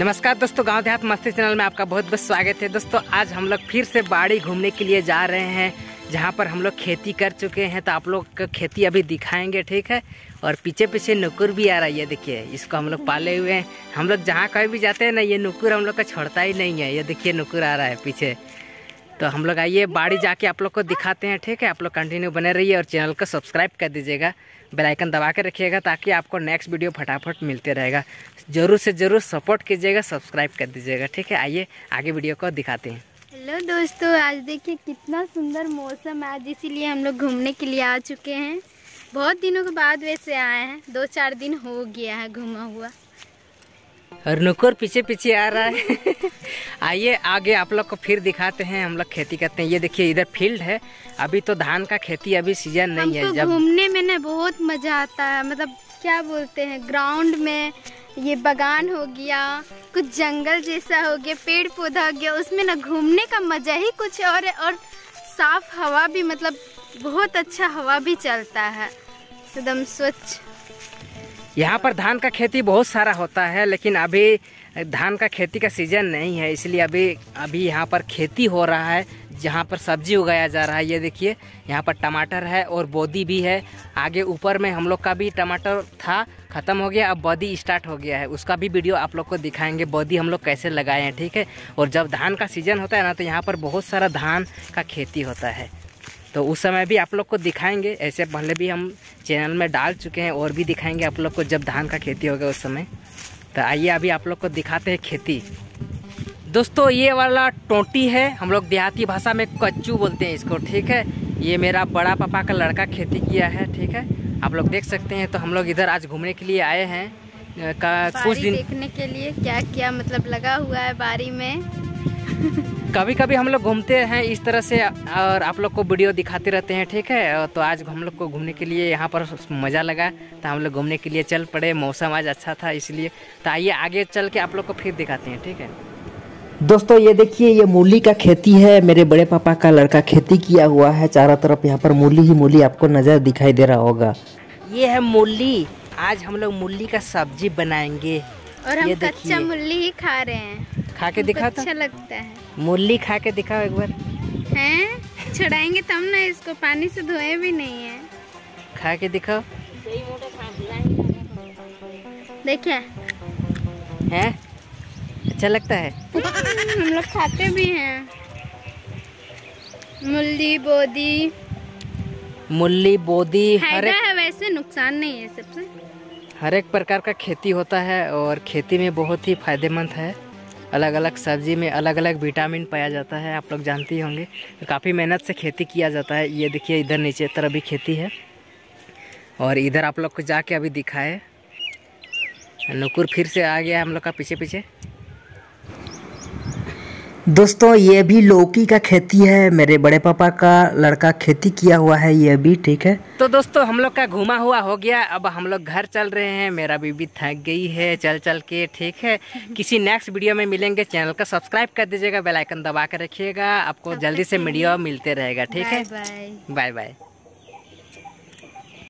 नमस्कार दोस्तों, गांव देहात मस्ती चैनल में आपका बहुत बहुत स्वागत है। दोस्तों आज हम लोग फिर से बाड़ी घूमने के लिए जा रहे हैं, जहां पर हम लोग खेती कर चुके हैं, तो आप लोग का खेती अभी दिखाएंगे, ठीक है। और पीछे पीछे नुकुर भी आ रही है, देखिए इसको हम लोग पाले हुए हैं। हम लोग जहाँ कहीं भी जाते हैं ना, ये नुकुर हम लोग का छोड़ता ही नहीं है। ये देखिए नुकुर आ रहा है पीछे। तो हम लोग आइए बाड़ी जाके आप लोग को दिखाते हैं, ठीक है। आप लोग कंटिन्यू बने रहिए और चैनल को सब्सक्राइब कर दीजिएगा, बेल आइकन दबा के रखिएगा, ताकि आपको नेक्स्ट वीडियो फटाफट मिलते रहेगा। ज़रूर से ज़रूर सपोर्ट कीजिएगा, सब्सक्राइब कर दीजिएगा, ठीक है। आइए आगे वीडियो को दिखाते हैं। हेलो दोस्तों, आज देखिए कितना सुंदर मौसम है, आज इसीलिए हम लोग घूमने के लिए आ चुके हैं। बहुत दिनों के बाद वैसे आए हैं, 2-4 दिन हो गया है घूमा हुआ। और नुकुर पीछे पीछे आ रहा है। आइए आगे आप लोग को फिर दिखाते हैं हम लोग खेती करते हैं। ये देखिए इधर फील्ड है, अभी तो धान का खेती अभी सीजन नहीं है। जब घूमने में ना बहुत मजा आता है, मतलब क्या बोलते हैं, ग्राउंड में ये बागान हो गया, कुछ जंगल जैसा हो गया, पेड़ पौधा हो गया, उसमें ना घूमने का मजा ही कुछ और है। और साफ हवा भी, मतलब बहुत अच्छा हवा भी चलता है, एकदम स्वच्छ। यहाँ पर धान का खेती बहुत सारा होता है, लेकिन अभी धान का खेती का सीजन नहीं है, इसलिए अभी यहाँ पर खेती हो रहा है, जहाँ पर सब्जी उगाया जा रहा है। ये देखिए यहाँ पर टमाटर है और बोदी भी है। आगे ऊपर में हम लोग का भी टमाटर था, ख़त्म हो गया, अब बोदी स्टार्ट हो गया है, उसका भी वीडियो आप लोग को दिखाएंगे, बोदी हम लोग कैसे लगाए हैं, ठीक है। और जब धान का सीजन होता है ना, तो यहाँ पर बहुत सारा धान का खेती होता है, तो उस समय भी आप लोग को दिखाएंगे। ऐसे पहले भी हम चैनल में डाल चुके हैं, और भी दिखाएंगे आप लोग को जब धान का खेती होगा उस समय। तो आइए अभी आप लोग को दिखाते हैं खेती। दोस्तों ये वाला टोंटी है, हम लोग देहाती भाषा में कच्चू बोलते हैं इसको, ठीक है। ये मेरा बड़ा पापा का लड़का खेती किया है, ठीक है, आप लोग देख सकते हैं। तो हम लोग इधर आज घूमने के लिए आए हैं, कुछ दिन देखने के लिए क्या क्या मतलब लगा हुआ है बारी में। कभी कभी हम लोग घूमते हैं इस तरह से और आप लोग को वीडियो दिखाते रहते हैं, ठीक है। तो आज हम लोग को घूमने के लिए यहाँ पर मज़ा लगा, तो हम लोग घूमने के लिए चल पड़े। मौसम आज अच्छा था इसलिए। तो आइए आगे चल के आप लोग को फिर दिखाते हैं, ठीक है। दोस्तों ये देखिए, ये मूली का खेती है, मेरे बड़े पापा का लड़का खेती किया हुआ है। चारों तरफ यहाँ पर मूली ही मूली आपको नज़र दिखाई दे रहा होगा। ये है मूली, आज हम लोग मूली का सब्जी बनाएंगे। और हम कच्चा मूली ही खा रहे हैं, खा के दिखा, अच्छा लगता है। मूली खा के दिखाओ एक बार, हैं छुड़ाएंगे तब ना, इसको पानी से धोए भी नहीं है। खा के दिखाओ, देखिए है, अच्छा लगता है। हम लोग खाते भी हैं मूली बोदी, मूली बोदी फायदा है, वैसे नुकसान नहीं है। सबसे हर एक प्रकार का खेती होता है, और खेती में बहुत ही फायदेमंद है। अलग अलग सब्जी में अलग अलग विटामिन पाया जाता है, आप लोग जानते ही होंगे। तो काफ़ी मेहनत से खेती किया जाता है। ये देखिए इधर नीचे तरफ भी खेती है, और इधर आप लोग को जाके अभी दिखाए। नुकुर फिर से आ गया हम लोग का पीछे पीछे। दोस्तों ये भी लौकी का खेती है, मेरे बड़े पापा का लड़का खेती किया हुआ है ये भी, ठीक है। तो दोस्तों हम लोग का घूमा हुआ हो गया, अब हम लोग घर चल रहे हैं। मेरा बीबी थक गई है चल चल के, ठीक है। किसी नेक्स्ट वीडियो में मिलेंगे, चैनल का सब्सक्राइब कर दीजिएगा, बेल आइकन दबा कर रखिएगा, आपको जल्दी से वीडियो मिलते रहेगा, ठीक है। Bye bye.